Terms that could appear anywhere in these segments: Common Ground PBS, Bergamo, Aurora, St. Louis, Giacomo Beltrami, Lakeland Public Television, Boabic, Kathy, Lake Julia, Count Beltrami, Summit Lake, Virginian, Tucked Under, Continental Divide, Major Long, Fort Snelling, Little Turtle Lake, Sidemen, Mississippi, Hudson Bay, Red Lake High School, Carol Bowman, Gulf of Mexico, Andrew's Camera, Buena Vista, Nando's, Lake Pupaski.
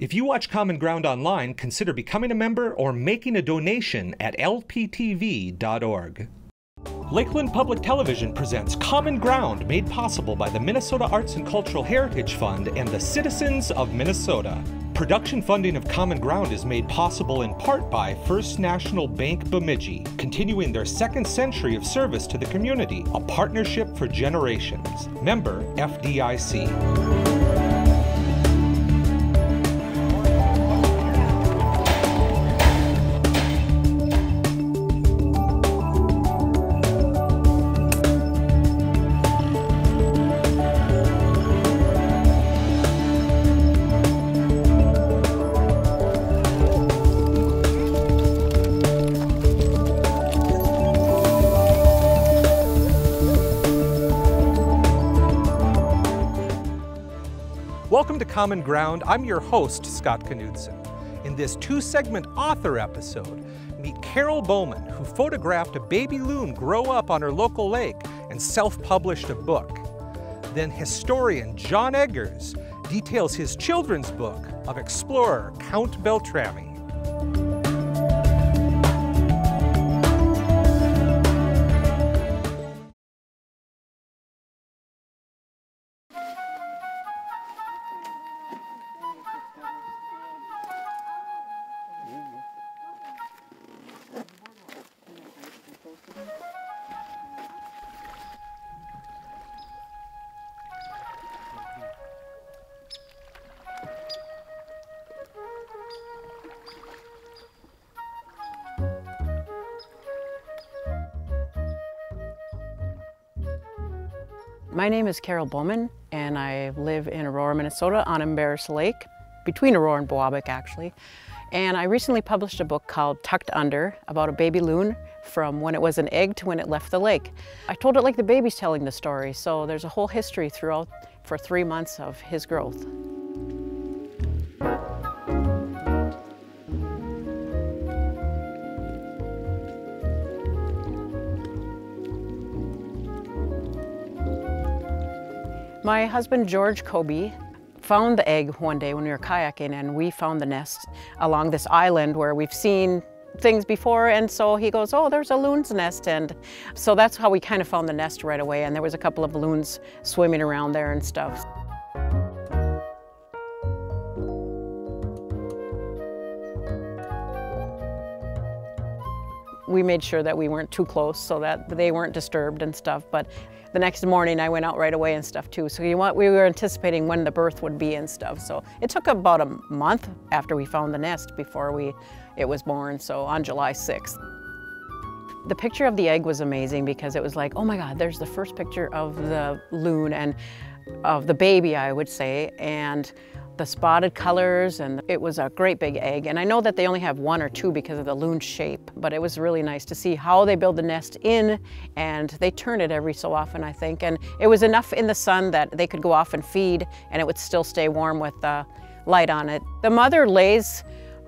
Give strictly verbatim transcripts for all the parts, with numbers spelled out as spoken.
If you watch Common Ground online, consider becoming a member or making a donation at L P T V dot org. Lakeland Public Television presents Common Ground, made possible by the Minnesota Arts and Cultural Heritage Fund and the citizens of Minnesota. Production funding of Common Ground is made possible in part by First National Bank Bemidji, continuing their second century of service to the community, a partnership for generations. Member F D I C. Welcome to Common Ground. I'm your host, Scott Knudsen. In this two-segment author episode, meet Carol Bowman, who photographed a baby loon grow up on her local lake and self-published a book. Then historian John Eggers details his children's book of explorer Count Beltrami. My name is Carol Bowman, and I live in Aurora, Minnesota on Embarrassed Lake, between Aurora and Boabic actually. And I recently published a book called Tucked Under, about a baby loon from when it was an egg to when it left the lake. I told it like the baby's telling the story, so there's a whole history throughout for three months of his growth. My husband, George Kobe, found the egg one day when we were kayaking, and we found the nest along this island where we've seen things before, and so he goes, oh, there's a loon's nest, and so that's how we kind of found the nest right away, and there was a couple of loons swimming around there and stuff. We made sure that we weren't too close so that they weren't disturbed and stuff, but the next morning I went out right away and stuff too. So you want, we were anticipating when the birth would be and stuff. So it took about a month after we found the nest before we, it was born, so on July sixth. The picture of the egg was amazing because it was like, oh my God, there's the first picture of the loon and of the baby, I would say, and the spotted colors, and it was a great big egg. And I know that they only have one or two because of the loon shape, but it was really nice to see how they build the nest in, and they turn it every so often, I think. And it was enough in the sun that they could go off and feed, and it would still stay warm with the light on it. The mother lays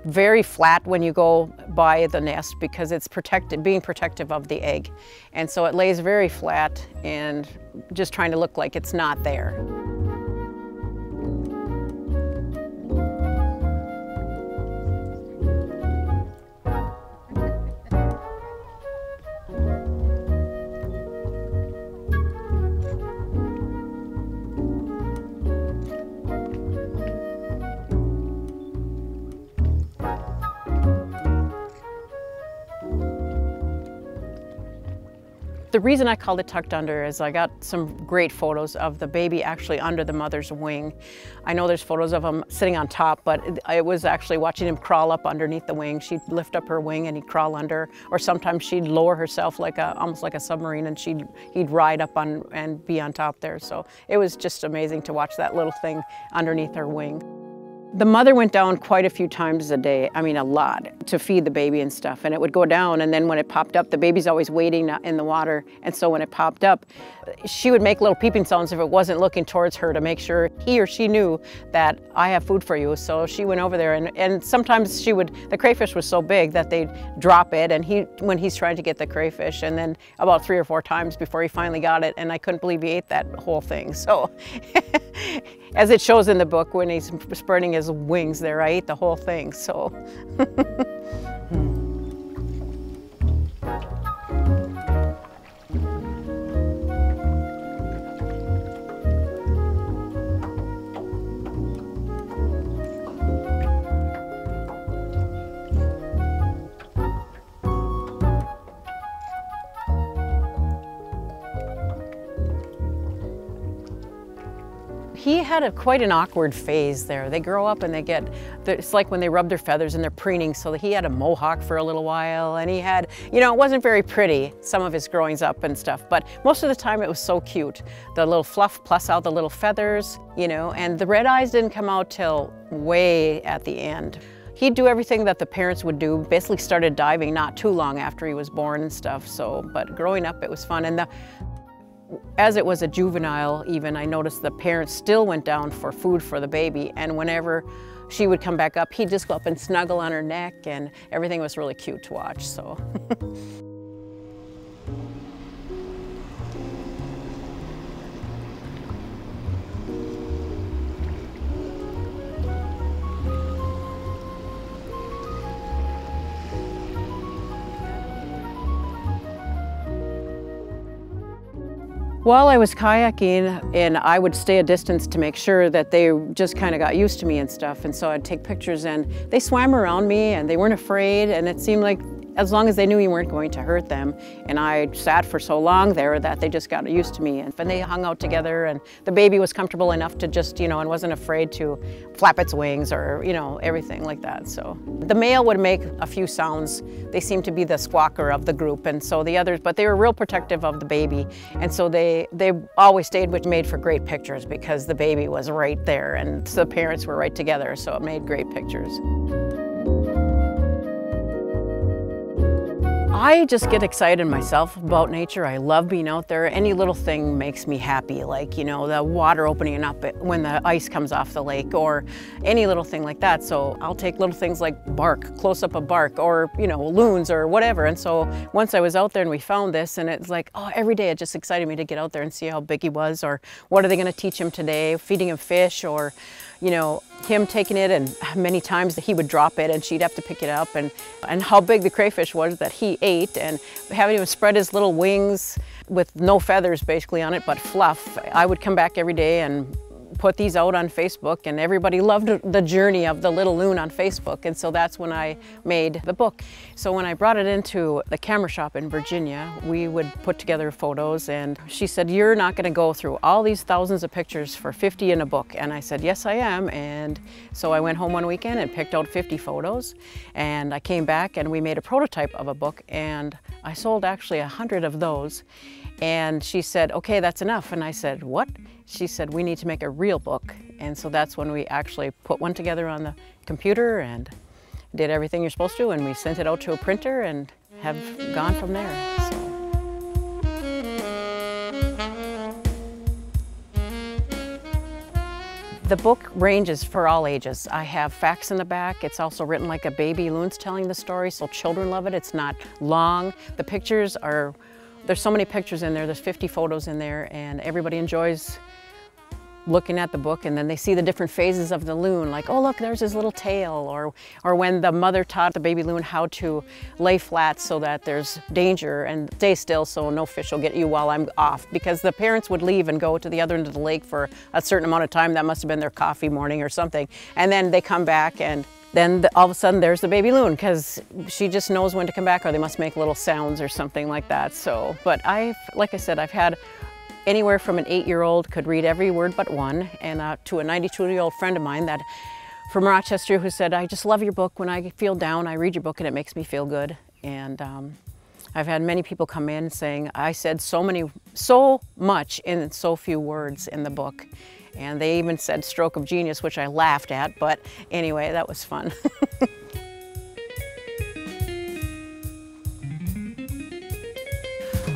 very flat when you go by the nest because it's protected, being protective of the egg. And so it lays very flat and just trying to look like it's not there. The reason I called it Tucked Under is I got some great photos of the baby actually under the mother's wing. I know there's photos of him sitting on top, but I was actually watching him crawl up underneath the wing. She'd lift up her wing and he'd crawl under, or sometimes she'd lower herself like a, almost like a submarine, and she'd, he'd ride up on and be on top there. So it was just amazing to watch that little thing underneath her wing. The mother went down quite a few times a day, I mean a lot, to feed the baby and stuff, and it would go down, and then when it popped up, the baby's always waiting in the water, and so when it popped up, she would make little peeping sounds if it wasn't looking towards her to make sure he or she knew that I have food for you. So she went over there, and, and sometimes she would, the crayfish was so big that they'd drop it, and he, when he's trying to get the crayfish, and then about three or four times before he finally got it, and I couldn't believe he ate that whole thing, so. as it shows in the book, when he's spreading his wings there, I ate the whole thing, so. He had a, quite an awkward phase there. They grow up and they get, it's like when they rub their feathers and they're preening, so he had a mohawk for a little while, and he had, you know, it wasn't very pretty, some of his growings up and stuff, but most of the time it was so cute. The little fluff plus out the little feathers, you know, and the red eyes didn't come out till way at the end. He'd do everything that the parents would do, basically started diving not too long after he was born and stuff, so, but growing up it was fun. And the, as it was a juvenile even, I noticed the parents still went down for food for the baby, and whenever she would come back up, he'd just go up and snuggle on her neck, and everything was really cute to watch, so. While I was kayaking, and I would stay a distance to make sure that they just kind of got used to me and stuff, and so I'd take pictures, and they swam around me and they weren't afraid, and it seemed like as long as they knew you weren't going to hurt them, and I sat for so long there that they just got used to me, and they hung out together, and the baby was comfortable enough to just, you know, and wasn't afraid to flap its wings or, you know, everything like that, so. The male would make a few sounds. They seemed to be the squawker of the group, and so the others, but they were real protective of the baby, and so they, they always stayed, which made for great pictures because the baby was right there, and so the parents were right together, so it made great pictures. I just get excited myself about nature. I love being out there. Any little thing makes me happy, like, you know, the water opening up when the ice comes off the lake, or any little thing like that. So I'll take little things like bark, close up of bark, or, you know, loons or whatever. And so once I was out there and we found this, and it's like, oh, every day it just excited me to get out there and see how big he was, or what are they going to teach him today, feeding him fish, or, you know, him taking it, and many times that he would drop it and she'd have to pick it up, and, and how big the crayfish was that he ate, and having him spread his little wings with no feathers basically on it, but fluff. I would come back every day and put these out on Facebook, and everybody loved the journey of the little loon on Facebook, and so that's when I made the book. So when I brought it into the camera shop in Virginia, we would put together photos, and she said, you're not gonna go through all these thousands of pictures for fifty in a book, and I said, yes I am, and so I went home one weekend and picked out fifty photos, and I came back and we made a prototype of a book, and I sold actually a hundred of those. And she said, okay, that's enough. And I said, what? She said, we need to make a real book. And so that's when we actually put one together on the computer and did everything you're supposed to, and we sent it out to a printer and have gone from there. So. The book ranges for all ages. I have facts in the back. It's also written like a baby loon's telling the story, so children love it. It's not long. The pictures are, there's so many pictures in there, there's fifty photos in there, and everybody enjoys looking at the book, and then they see the different phases of the loon, like, oh look, there's his little tail, or, or when the mother taught the baby loon how to lay flat so that there's danger, and stay still so no fish will get you while I'm off, because the parents would leave and go to the other end of the lake for a certain amount of time, that must have been their coffee morning or something, and then they come back, and then the, all of a sudden there's the baby loon, because she just knows when to come back, or they must make little sounds or something like that. So, but I've, like I said, I've had anywhere from an eight-year-old could read every word but one, and uh, to a ninety-two-year-old friend of mine that from Rochester who said, I just love your book. When I feel down, I read your book and it makes me feel good. And um, I've had many people come in saying, I said so many, so much in so few words in the book. And they even said stroke of genius, which I laughed at, but anyway, that was fun.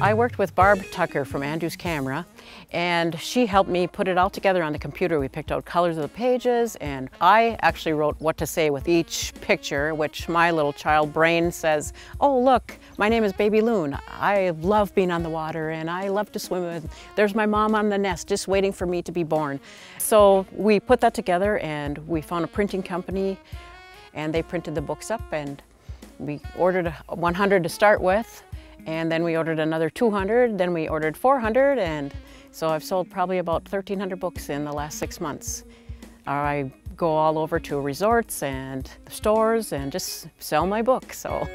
I worked with Barb Tucker from Andrew's Camera, and she helped me put it all together on the computer. We picked out colors of the pages, and I actually wrote what to say with each picture, which my little child brain says, oh look, my name is Baby Loon. I love being on the water and I love to swim with. There's my mom on the nest just waiting for me to be born. So we put that together and we found a printing company and they printed the books up, and we ordered one hundred to start with, and then we ordered another two hundred, then we ordered four hundred, and so I've sold probably about thirteen hundred books in the last six months. I go all over to resorts and stores and just sell my book, so.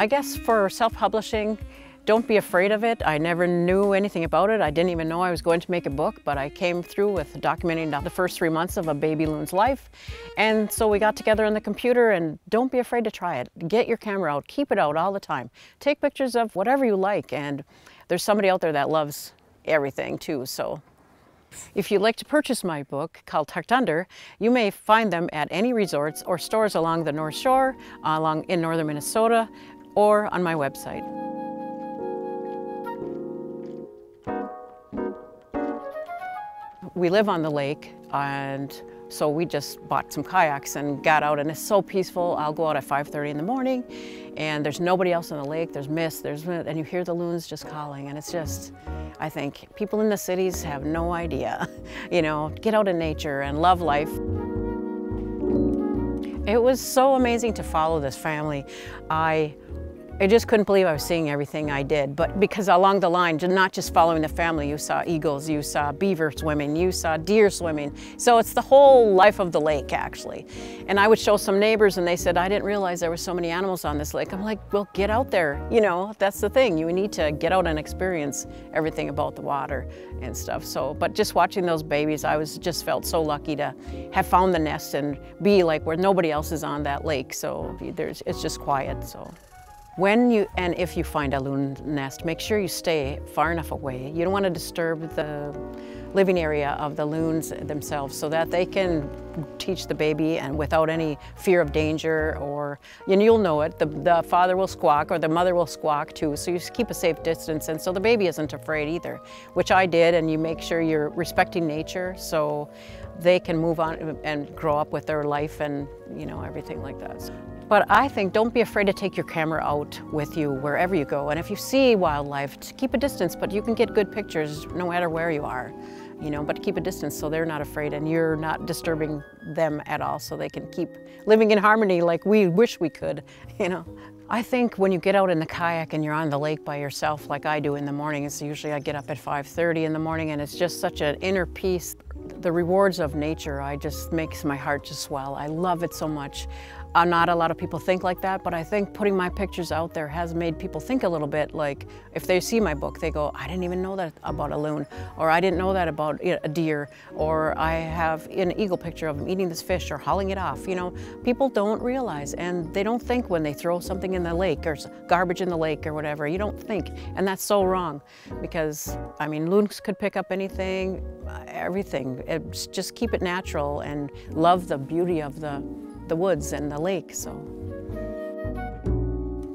I guess for self-publishing, don't be afraid of it. I never knew anything about it. I didn't even know I was going to make a book, but I came through with documenting the first three months of a baby loon's life. And so we got together on the computer, and don't be afraid to try it. Get your camera out, keep it out all the time. Take pictures of whatever you like, and there's somebody out there that loves everything too, so. If you'd like to purchase my book, called Tucked Under, you may find them at any resorts or stores along the North Shore, along in northern Minnesota, or on my website. We live on the lake, and so we just bought some kayaks and got out, and it's so peaceful. I'll go out at five thirty in the morning, and there's nobody else on the lake. There's mist, there's mist, and you hear the loons just calling, and it's just, I think, people in the cities have no idea. You know, get out in nature and love life. It was so amazing to follow this family. I I just couldn't believe I was seeing everything I did, but because along the line, not just following the family, you saw eagles, you saw beaver swimming, you saw deer swimming. So it's the whole life of the lake, actually. And I would show some neighbors and they said, I didn't realize there were so many animals on this lake. I'm like, well, get out there. You know, that's the thing. You need to get out and experience everything about the water and stuff. So, but just watching those babies, I was just felt so lucky to have found the nest and be like where nobody else is on that lake. So there's, it's just quiet, so. When you, and if you find a loon nest, make sure you stay far enough away. You don't want to disturb the living area of the loons themselves so that they can teach the baby and without any fear of danger or, and you'll know it, the, the father will squawk or the mother will squawk too, so you just keep a safe distance and so the baby isn't afraid either, which I did, and you make sure you're respecting nature so they can move on and grow up with their life and, you know, everything like that. So. But I think don't be afraid to take your camera out with you wherever you go. And if you see wildlife, keep a distance, but you can get good pictures no matter where you are, you know, but keep a distance so they're not afraid and you're not disturbing them at all so they can keep living in harmony like we wish we could, you know. I think when you get out in the kayak and you're on the lake by yourself like I do in the morning, it's usually I get up at five thirty in the morning and it's just such an inner peace. The rewards of nature, I just makes my heart just swell. I love it so much. Uh, not a lot of people think like that, but I think putting my pictures out there has made people think a little bit, like if they see my book, they go, I didn't even know that about a loon, or I didn't know that about a deer, or I have an eagle picture of them eating this fish or hauling it off. You know, people don't realize, and they don't think when they throw something in the lake or garbage in the lake or whatever, you don't think, and that's so wrong because, I mean, loons could pick up anything, everything. It's just keep it natural and love the beauty of the the woods and the lake, so.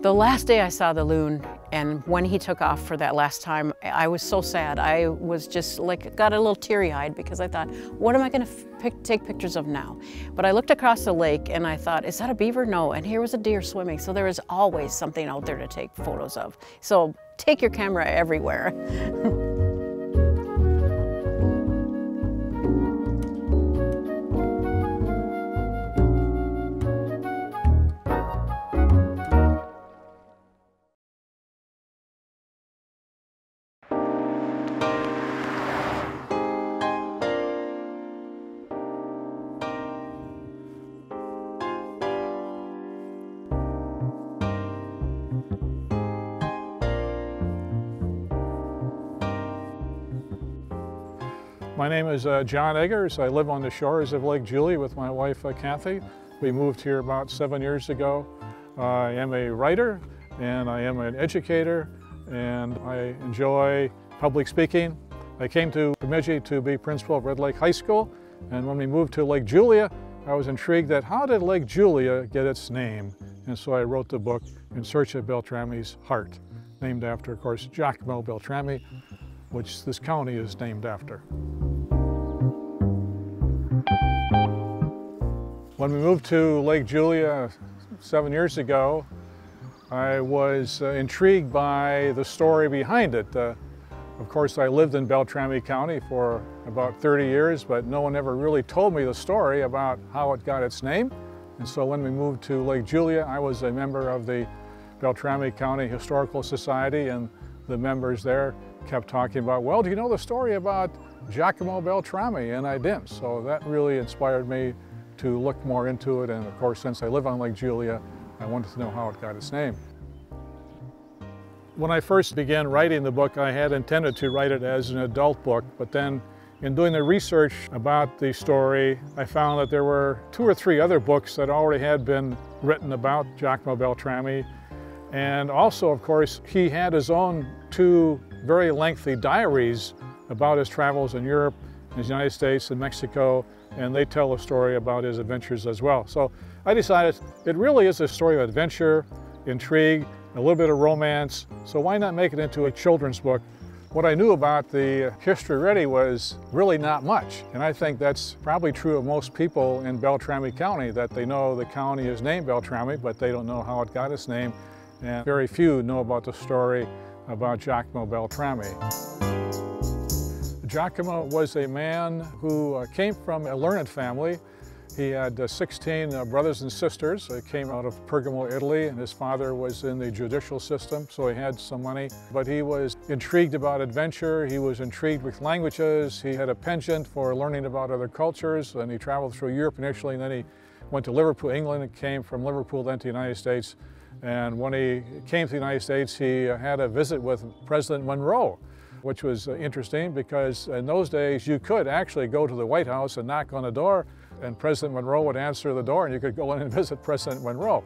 The last day I saw the loon, and when he took off for that last time, I was so sad. I was just like, got a little teary-eyed because I thought, what am I gonna pick, take pictures of now? But I looked across the lake and I thought, is that a beaver? No, and here was a deer swimming. So there is always something out there to take photos of. So take your camera everywhere. My name is uh, John Eggers. I live on the shores of Lake Julia with my wife, uh, Kathy. We moved here about seven years ago. Uh, I am a writer and I am an educator and I enjoy public speaking. I came to Bemidji to be principal of Red Lake High School, and when we moved to Lake Julia, I was intrigued that how did Lake Julia get its name? And so I wrote the book In Search of Beltrami's Heart, named after, of course, Giacomo Beltrami, which this county is named after. When we moved to Lake Julia seven years ago, I was uh, intrigued by the story behind it. Uh, of course, I lived in Beltrami County for about thirty years, but no one ever really told me the story about how it got its name. And so when we moved to Lake Julia, I was a member of the Beltrami County Historical Society, and the members there kept talking about, well, do you know the story about Giacomo Beltrami? And I didn't. So that really inspired me to look more into it. And of course, since I live on Lake Julia, I wanted to know how it got its name. When I first began writing the book, I had intended to write it as an adult book, but then in doing the research about the story, I found that there were two or three other books that already had been written about Giacomo Beltrami. And also, of course, he had his own two very lengthy diaries about his travels in Europe, in the United States, and Mexico, and they tell a story about his adventures as well. So I decided it really is a story of adventure, intrigue, a little bit of romance, so why not make it into a children's book? What I knew about the history already was really not much, and I think that's probably true of most people in Beltrami County, that they know the county is named Beltrami, but they don't know how it got its name, and very few know about the story about Giacomo Beltrami. Giacomo was a man who came from a learned family. He had uh, sixteen uh, brothers and sisters. He came out of Bergamo, Italy, and his father was in the judicial system, so he had some money. But he was intrigued about adventure. He was intrigued with languages. He had a penchant for learning about other cultures, and he traveled through Europe initially, and then he went to Liverpool, England, and came from Liverpool then to the United States. And when he came to the United States, he uh, had a visit with President Monroe, which was uh, interesting because in those days, you could actually go to the White House and knock on the door, and President Monroe would answer the door, and you could go in and visit President Monroe.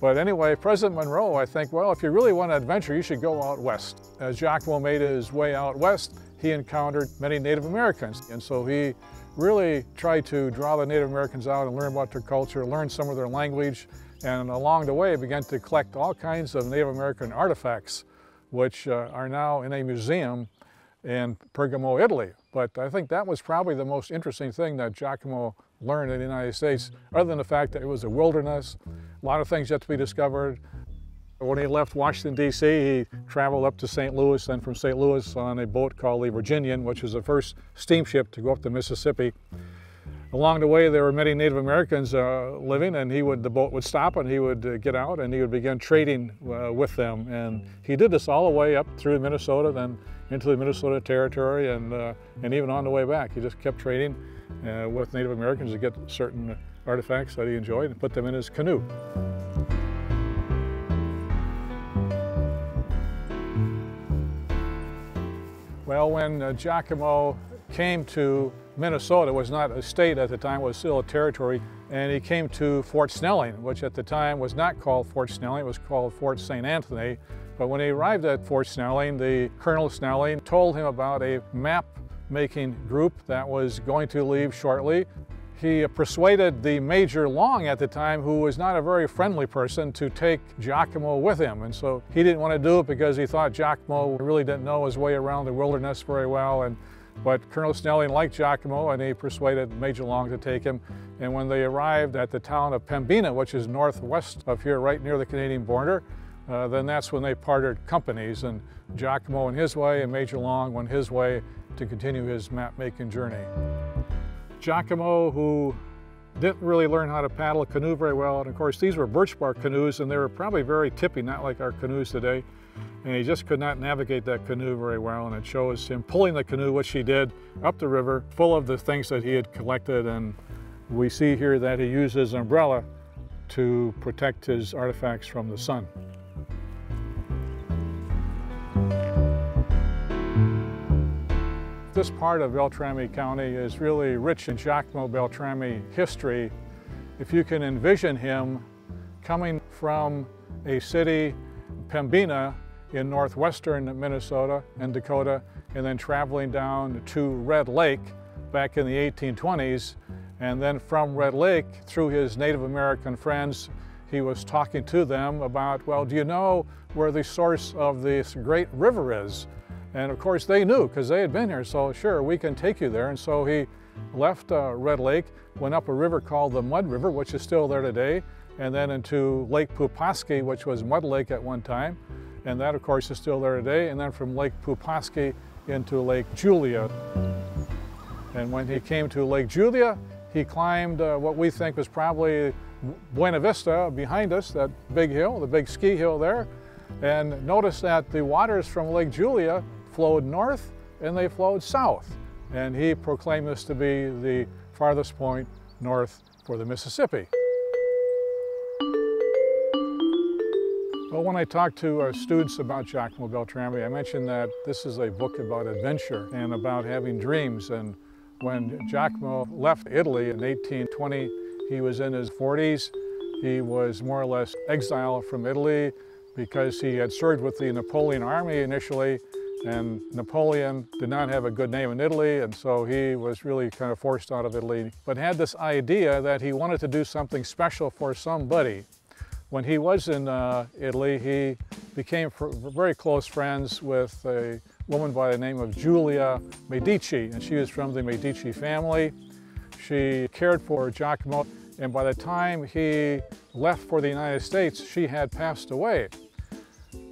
But anyway, President Monroe, I think, well, if you really want an adventure, you should go out west. As Giacomo made his way out west, he encountered many Native Americans, and so he really tried to draw the Native Americans out and learn about their culture, learn some of their language, and along the way began to collect all kinds of Native American artifacts, which uh, are now in a museum in Bergamo, Italy. But I think that was probably the most interesting thing that Giacomo learned in the United States, other than the fact that it was a wilderness, a lot of things yet to be discovered. When he left Washington, D C, he traveled up to Saint Louis, and from Saint Louis on a boat called the Virginian, which was the first steamship to go up the Mississippi. Along the way, there were many Native Americans uh, living, and he would, the boat would stop, and he would uh, get out, and he would begin trading uh, with them. And he did this all the way up through Minnesota, then into the Minnesota Territory, and, uh, and even on the way back. He just kept trading uh, with Native Americans to get certain artifacts that he enjoyed and put them in his canoe. Well, when uh, Giacomo came to Minnesota, was not a state at the time, was still a territory, and he came to Fort Snelling, which at the time was not called Fort Snelling, it was called Fort Saint Anthony. But when he arrived at Fort Snelling, the Colonel Snelling told him about a map-making group that was going to leave shortly. He persuaded the Major Long at the time, who was not a very friendly person, to take Giacomo with him. And so he didn't want to do it because he thought Giacomo really didn't know his way around the wilderness very well. And But Colonel Snelling liked Giacomo, and he persuaded Major Long to take him. And when they arrived at the town of Pembina, which is northwest of here, right near the Canadian border, uh, then that's when they parted companies, and Giacomo went his way and Major Long went his way to continue his map-making journey. Giacomo, who didn't really learn how to paddle a canoe very well, and of course these were birch bark canoes, and they were probably very tippy, not like our canoes today. And he just could not navigate that canoe very well, and it shows him pulling the canoe, which he did, up the river, full of the things that he had collected. And we see here that he used his umbrella to protect his artifacts from the sun. This part of Beltrami County is really rich in Giacomo Beltrami history. If you can envision him coming from a city, Pembina, in northwestern Minnesota and Dakota, and then traveling down to Red Lake back in the eighteen twenties. And then from Red Lake, through his Native American friends, he was talking to them about, well, do you know where the source of this great river is? And of course they knew because they had been here, so sure, we can take you there. And so he left uh, Red Lake, went up a river called the Mud River, which is still there today, and then into Lake Pupaski, which was Mud Lake at one time. And that, of course, is still there today. And then from Lake Pupaski into Lake Julia. And when he came to Lake Julia, he climbed uh, what we think was probably Buena Vista behind us, that big hill, the big ski hill there. And notice that the waters from Lake Julia flowed north and they flowed south. And he proclaimed this to be the farthest point north for the Mississippi. Well, when I talk to our students about Giacomo Beltrami, I mentioned that this is a book about adventure and about having dreams. And when Giacomo left Italy in eighteen twenty, he was in his forties. He was more or less exiled from Italy because he had served with the Napoleon army initially, and Napoleon did not have a good name in Italy, and so he was really kind of forced out of Italy, but had this idea that he wanted to do something special for somebody. When he was in uh, Italy, he became very close friends with a woman by the name of Giulia Medici, and she was from the Medici family. She cared for Giacomo, and by the time he left for the United States, she had passed away.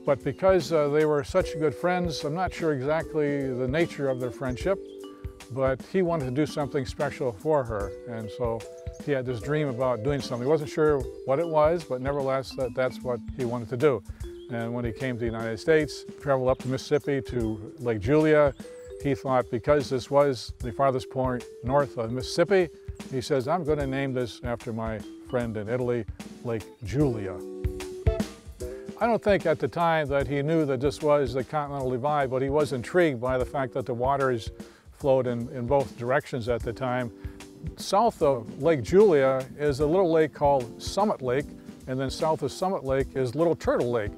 But because uh, they were such good friends, I'm not sure exactly the nature of their friendship, but he wanted to do something special for her, and so he had this dream about doing something. He wasn't sure what it was, but nevertheless, that, that's what he wanted to do. And when he came to the United States, traveled up to Mississippi to Lake Julia, he thought because this was the farthest point north of Mississippi, he says, I'm going to name this after my friend in Italy, Lake Julia. I don't think at the time that he knew that this was the Continental Divide, but he was intrigued by the fact that the waters flowed in, in both directions at the time. South of Lake Julia is a little lake called Summit Lake, and then south of Summit Lake is Little Turtle Lake.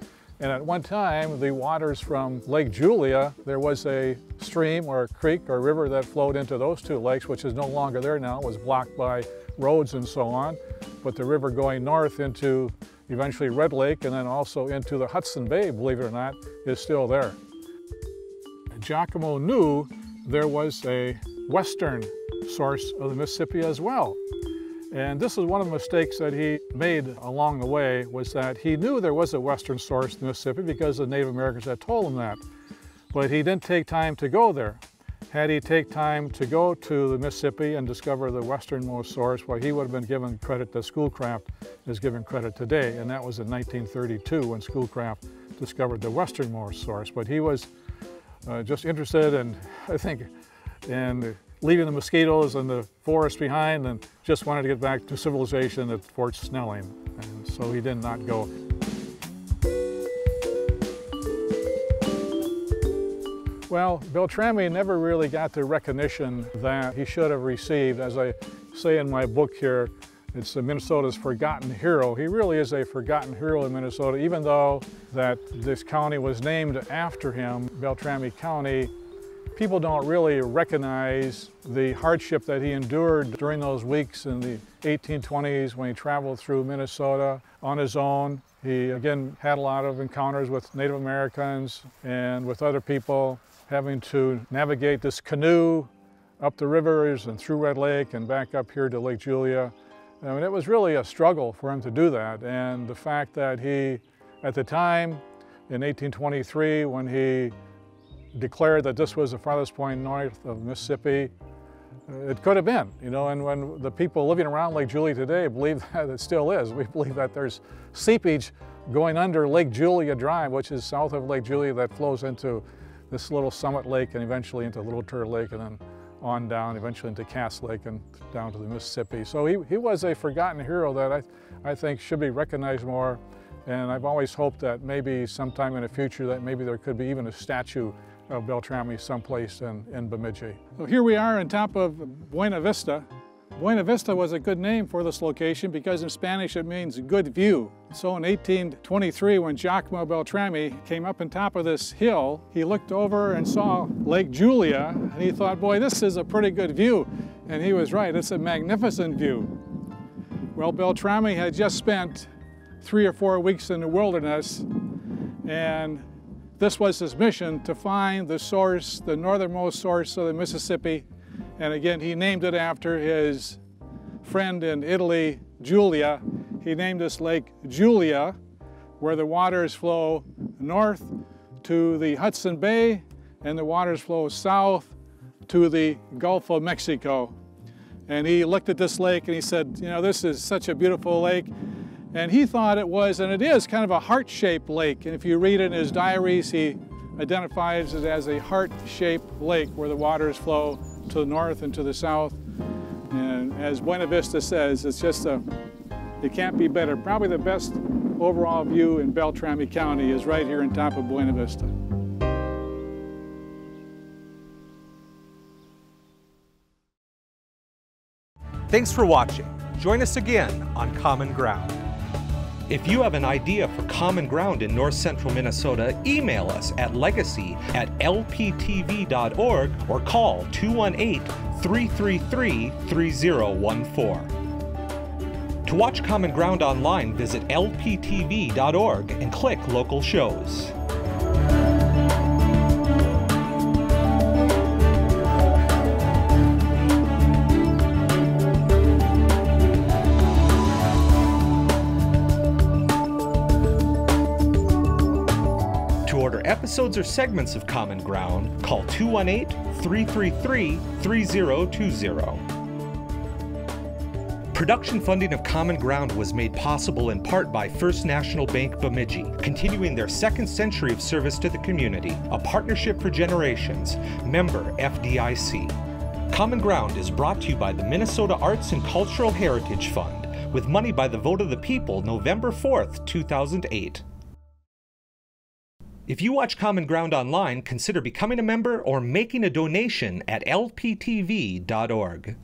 And at one time, the waters from Lake Julia, there was a stream or a creek or a river that flowed into those two lakes, which is no longer there now. It was blocked by roads and so on. But the river going north into eventually Red Lake and then also into the Hudson Bay, believe it or not, is still there. Giacomo knew there was a western source of the Mississippi as well. And this is one of the mistakes that he made along the way, was that he knew there was a western source of the Mississippi because the Native Americans had told him that. But he didn't take time to go there. Had he taken time to go to the Mississippi and discover the westernmost source, well, he would have been given credit that Schoolcraft is given credit today. And that was in nineteen thirty-two when Schoolcraft discovered the westernmost source. But he was uh, just interested in, I think, in leaving the mosquitoes and the forest behind, and just wanted to get back to civilization at Fort Snelling, and so he did not go. Well, Beltrami never really got the recognition that he should have received. As I say in my book here, it's Minnesota's forgotten hero. He really is a forgotten hero in Minnesota, even though that this county was named after him, Beltrami County. People don't really recognize the hardship that he endured during those weeks in the eighteen twenties when he traveled through Minnesota on his own. He, again, had a lot of encounters with Native Americans and with other people, having to navigate this canoe up the rivers and through Red Lake and back up here to Lake Julia. I mean, it was really a struggle for him to do that. And the fact that he, at the time, in eighteen twenty-three, when he declared that this was the farthest point north of Mississippi, it could have been, you know, and when the people living around Lake Julia today believe that it still is. We believe that there's seepage going under Lake Julia Drive, which is south of Lake Julia, that flows into this little Summit Lake and eventually into Little Turtle Lake and then on down, eventually into Cass Lake and down to the Mississippi. So he, he was a forgotten hero that I, I think should be recognized more. And I've always hoped that maybe sometime in the future that maybe there could be even a statue of Beltrami someplace in, in Bemidji. So here we are on top of Buena Vista. Buena Vista was a good name for this location because in Spanish it means good view. So in eighteen twenty-three, when Giacomo Beltrami came up on top of this hill, he looked over and saw Lake Julia and he thought, boy, this is a pretty good view. And he was right, it's a magnificent view. Well, Beltrami had just spent three or four weeks in the wilderness and This was his mission, to find the source, the northernmost source of the Mississippi. And again, he named it after his friend in Italy, Julia. He named this Lake Julia, where the waters flow north to the Hudson Bay, and the waters flow south to the Gulf of Mexico. And he looked at this lake and he said, you know, this is such a beautiful lake. And he thought it was, and it is, kind of a heart-shaped lake. And if you read in his diaries, he identifies it as a heart-shaped lake where the waters flow to the north and to the south. And as Buena Vista says, it's just a, it can't be better. Probably the best overall view in Beltrami County is right here on top of Buena Vista. Thanks for watching. Join us again on Common Ground. If you have an idea for Common Ground in north central Minnesota, email us at legacy at l p t v dot org or call two one eight, three three three, three zero one four. To watch Common Ground online, visit l p t v dot org and click local shows. Episodes or segments of Common Ground, call two one eight, three three three, three zero two zero. Production funding of Common Ground was made possible in part by First National Bank Bemidji, continuing their second century of service to the community, a partnership for generations, member F D I C. Common Ground is brought to you by the Minnesota Arts and Cultural Heritage Fund, with money by the vote of the people, November fourth, two thousand eight. If you watch Common Ground online, consider becoming a member or making a donation at l p t v dot org.